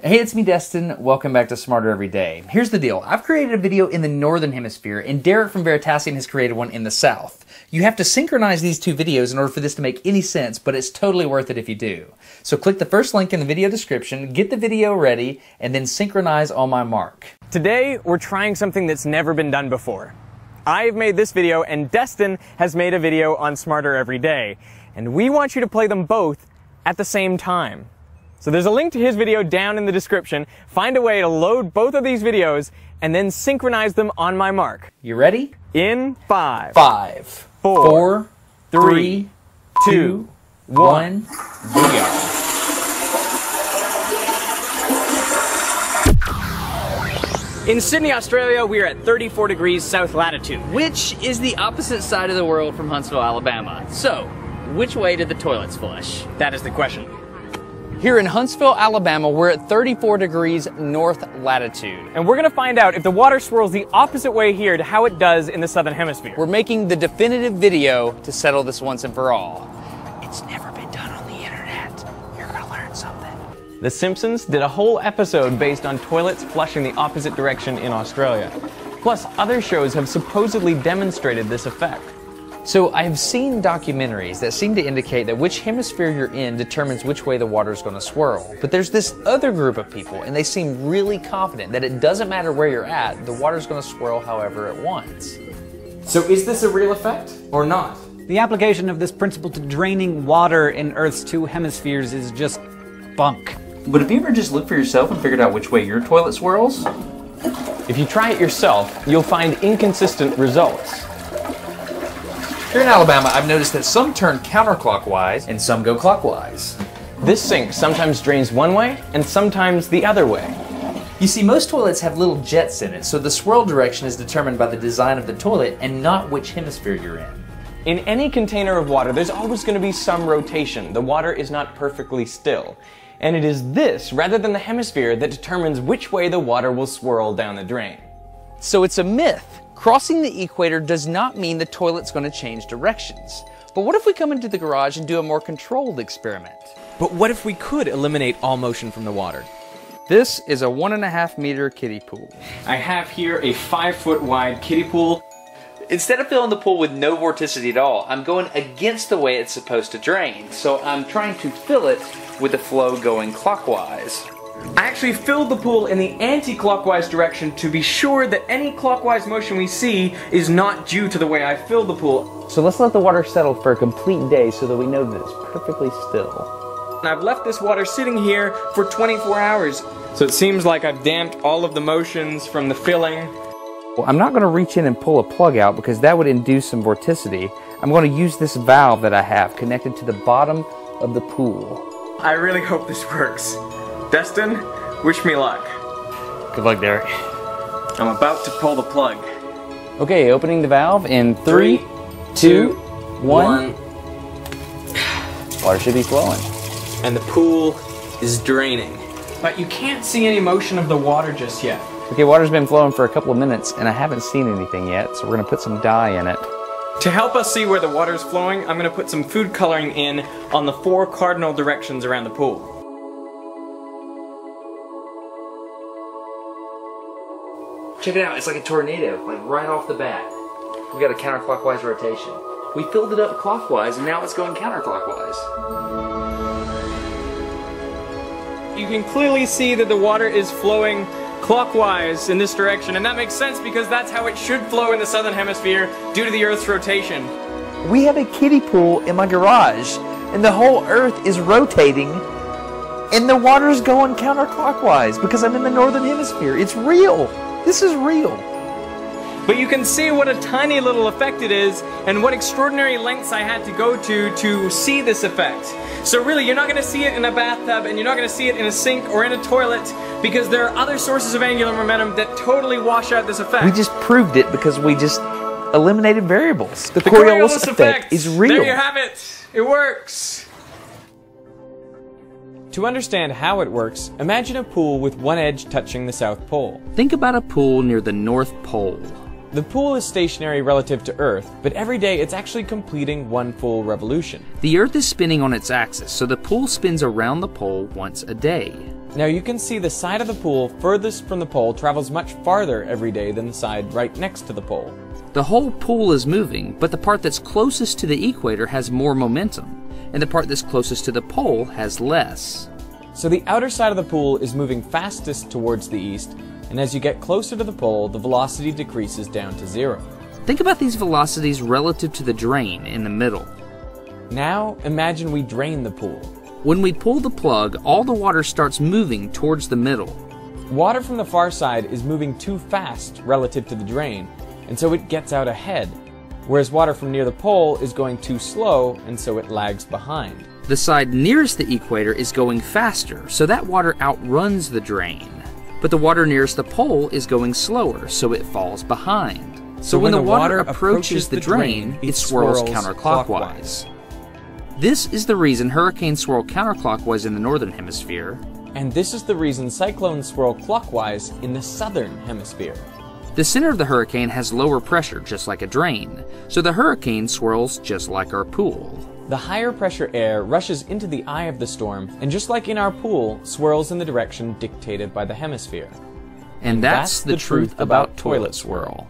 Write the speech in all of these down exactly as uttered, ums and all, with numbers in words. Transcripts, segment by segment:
Hey, it's me, Destin. Welcome back to Smarter Every Day. Here's the deal. I've created a video in the Northern Hemisphere, and Derek from Veritasium has created one in the South. You have to synchronize these two videos in order for this to make any sense, but it's totally worth it if you do. So click the first link in the video description, get the video ready, and then synchronize on my mark. Today, we're trying something that's never been done before. I've made this video, and Destin has made a video on Smarter Every Day. And we want you to play them both at the same time. So there's a link to his video down in the description. Find a way to load both of these videos and then synchronize them on my mark. You ready? In five, five, four, four three, three, two, one, we go. In Sydney, Australia, we are at thirty-four degrees south latitude, which is the opposite side of the world from Huntsville, Alabama. So, which way did the toilets flush? That is the question. Here in Huntsville, Alabama, we're at thirty-four degrees north latitude. And we're gonna find out if the water swirls the opposite way here to how it does in the Southern Hemisphere. We're making the definitive video to settle this once and for all. It's never been done on the internet. You're gonna learn something. The Simpsons did a whole episode based on toilets flushing the opposite direction in Australia. Plus, other shows have supposedly demonstrated this effect. So I have seen documentaries that seem to indicate that which hemisphere you're in determines which way the water is going to swirl. But there's this other group of people, and they seem really confident that it doesn't matter where you're at, the water's going to swirl however it wants. So is this a real effect or not? The application of this principle to draining water in Earth's two hemispheres is just bunk. But have you ever just looked for yourself and figured out which way your toilet swirls? If you try it yourself, you'll find inconsistent results. Here in Alabama, I've noticed that some turn counterclockwise and some go clockwise. This sink sometimes drains one way and sometimes the other way. You see, most toilets have little jets in it, so the swirl direction is determined by the design of the toilet and not which hemisphere you're in. In any container of water, there's always going to be some rotation. The water is not perfectly still. And it is this, rather than the hemisphere, that determines which way the water will swirl down the drain. So it's a myth. Crossing the equator does not mean the toilet's going to change directions. But what if we come into the garage and do a more controlled experiment? But what if we could eliminate all motion from the water? This is a one and a half meter kiddie pool. I have here a five foot wide kiddie pool. Instead of filling the pool with no vorticity at all, I'm going against the way it's supposed to drain. So I'm trying to fill it with the flow going clockwise. I actually filled the pool in the anti-clockwise direction to be sure that any clockwise motion we see is not due to the way I filled the pool. So let's let the water settle for a complete day so that we know that it's perfectly still. And I've left this water sitting here for twenty-four hours. So it seems like I've damped all of the motions from the filling. Well, I'm not going to reach in and pull a plug out because that would induce some vorticity. I'm going to use this valve that I have connected to the bottom of the pool. I really hope this works. Destin, wish me luck. Good luck, Derek. I'm about to pull the plug. Okay, opening the valve in three, two, one. Water should be flowing. And the pool is draining. But you can't see any motion of the water just yet. Okay, water's been flowing for a couple of minutes and I haven't seen anything yet, so we're gonna put some dye in it. To help us see where the water's flowing, I'm gonna put some food coloring in on the four cardinal directions around the pool. Check it out, it's like a tornado, like right off the bat. We got a counterclockwise rotation. We filled it up clockwise and now it's going counterclockwise. You can clearly see that the water is flowing clockwise in this direction, and that makes sense because that's how it should flow in the Southern Hemisphere due to the Earth's rotation. We have a kiddie pool in my garage and the whole Earth is rotating and the water's going counterclockwise because I'm in the Northern Hemisphere. It's real. This is real. But you can see what a tiny little effect it is and what extraordinary lengths I had to go to to see this effect. So really, you're not going to see it in a bathtub and you're not going to see it in a sink or in a toilet because there are other sources of angular momentum that totally wash out this effect. We just proved it because we just eliminated variables. The, the Coriolis, Coriolis effect, effect is real. There you have it. It works. To understand how it works, imagine a pool with one edge touching the South Pole. Think about a pool near the North Pole. The pool is stationary relative to Earth, but every day it's actually completing one full revolution. The Earth is spinning on its axis, so the pool spins around the pole once a day. Now you can see the side of the pool furthest from the pole travels much farther every day than the side right next to the pole. The whole pool is moving, but the part that's closest to the equator has more momentum, and the part that's closest to the pole has less. So the outer side of the pool is moving fastest towards the east, and as you get closer to the pole, the velocity decreases down to zero. Think about these velocities relative to the drain in the middle. Now imagine we drain the pool. When we pull the plug, all the water starts moving towards the middle. Water from the far side is moving too fast relative to the drain, and so it gets out ahead, whereas water from near the pole is going too slow, and so it lags behind. The side nearest the equator is going faster, so that water outruns the drain. But the water nearest the pole is going slower, so it falls behind. So, so when, when the, the water, water approaches the drain, drain it, it swirls, swirls counterclockwise. Clockwise. This is the reason hurricanes swirl counterclockwise in the northern hemisphere. And this is the reason cyclones swirl clockwise in the southern hemisphere. The center of the hurricane has lower pressure, just like a drain, so the hurricane swirls just like our pool. The higher pressure air rushes into the eye of the storm, and just like in our pool, swirls in the direction dictated by the hemisphere. And that's, that's the, the truth, truth about toilet swirl.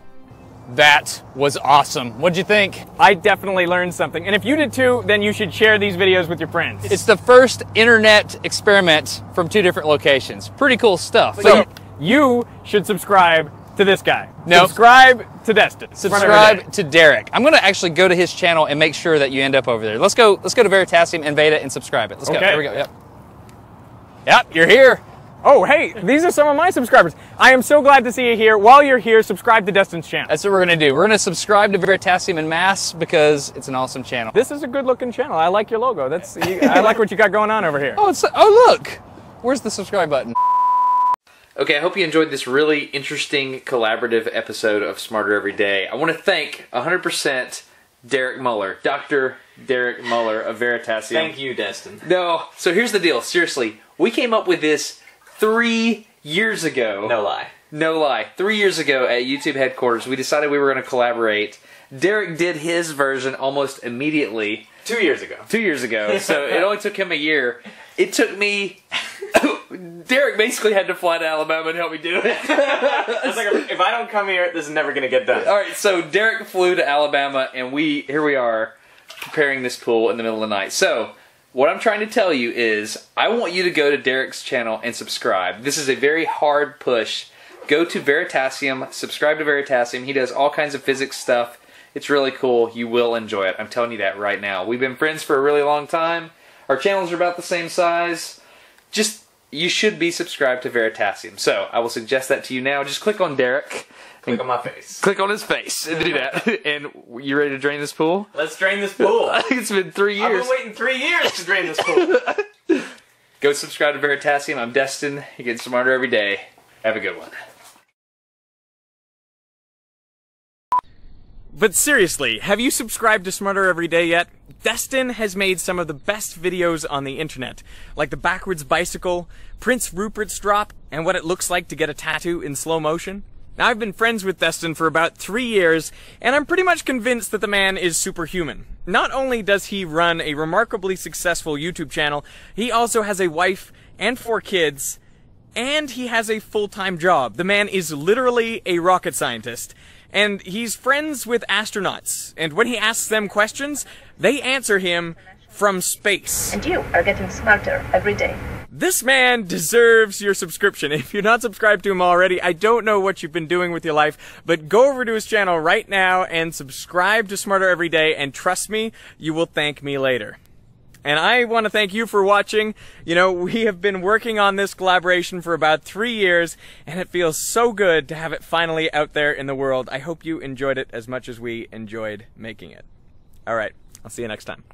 That was awesome. What'd you think? I definitely learned something. And if you did too, then you should share these videos with your friends. It's the first internet experiment from two different locations. Pretty cool stuff. So you should subscribe to this guy. No. Subscribe to Destin. Subscribe to Derek. I'm gonna actually go to his channel and make sure that you end up over there. Let's go, let's go to Veritasium and Veda and subscribe it. Let's okay. go. There we go. Yep. Yep, you're here. Oh, hey, these are some of my subscribers. I am so glad to see you here. While you're here, subscribe to Destin's channel. That's what we're going to do. We're going to subscribe to Veritasium en masse because it's an awesome channel. This is a good-looking channel. I like your logo. That's you, I like what you got going on over here. Oh, it's, oh, look. Where's the subscribe button? Okay, I hope you enjoyed this really interesting collaborative episode of Smarter Every Day. I want to thank one hundred percent Derek Muller, Doctor Derek Muller of Veritasium. Thank you, Destin. No, so here's the deal. Seriously, we came up with this Three years ago. No lie. No lie. Three years ago at YouTube headquarters, we decided we were going to collaborate. Derek did his version almost immediately. Two years ago. Two years ago. So it only took him a year. It took me... Derek basically had to fly to Alabama and help me do it. I was like, if I don't come here, this is never going to get done. All right, so Derek flew to Alabama, and we here we are preparing this pool in the middle of the night. So... what I'm trying to tell you is, I want you to go to Derek's channel and subscribe. This is a very hard push. Go to Veritasium, subscribe to Veritasium. He does all kinds of physics stuff. It's really cool. You will enjoy it. I'm telling you that right now. We've been friends for a really long time. Our channels are about the same size. Just, you should be subscribed to Veritasium. So, I will suggest that to you now. Just click on Derek. Click on my face. Click on his face and do that. And you ready to drain this pool? Let's drain this pool. It's been three years. I've been waiting three years to drain this pool. Go subscribe to Veritasium. I'm Destin. You get smarter every day. Have a good one. But seriously, have you subscribed to Smarter Every Day yet? Destin has made some of the best videos on the internet, like the backwards bicycle, Prince Rupert's drop, and what it looks like to get a tattoo in slow motion. Now, I've been friends with Destin for about three years, and I'm pretty much convinced that the man is superhuman. Not only does he run a remarkably successful YouTube channel, he also has a wife and four kids, and he has a full-time job. The man is literally a rocket scientist, and he's friends with astronauts, and when he asks them questions, they answer him from space. And you are getting smarter every day. This man deserves your subscription. If you're not subscribed to him already, I don't know what you've been doing with your life, but go over to his channel right now and subscribe to Smarter Every Day, and trust me, you will thank me later. And I want to thank you for watching. You know, we have been working on this collaboration for about three years, and it feels so good to have it finally out there in the world. I hope you enjoyed it as much as we enjoyed making it. All right, I'll see you next time.